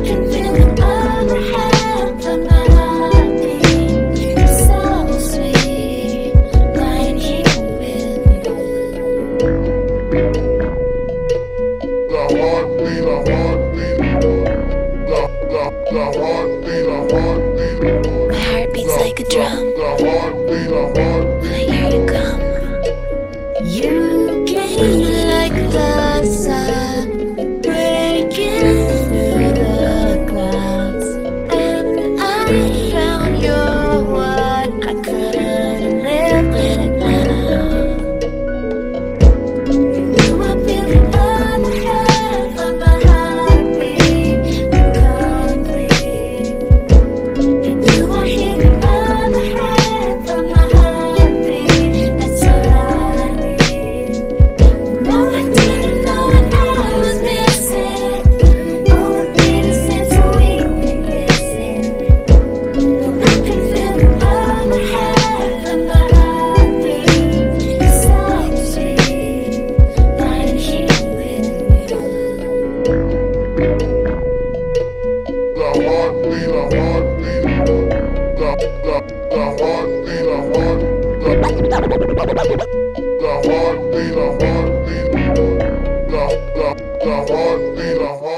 My heart beats like a drum. Here you come. You came like the sun, breaking through the clouds, and I found your one. I couldn't live without. The heart beat, the heart.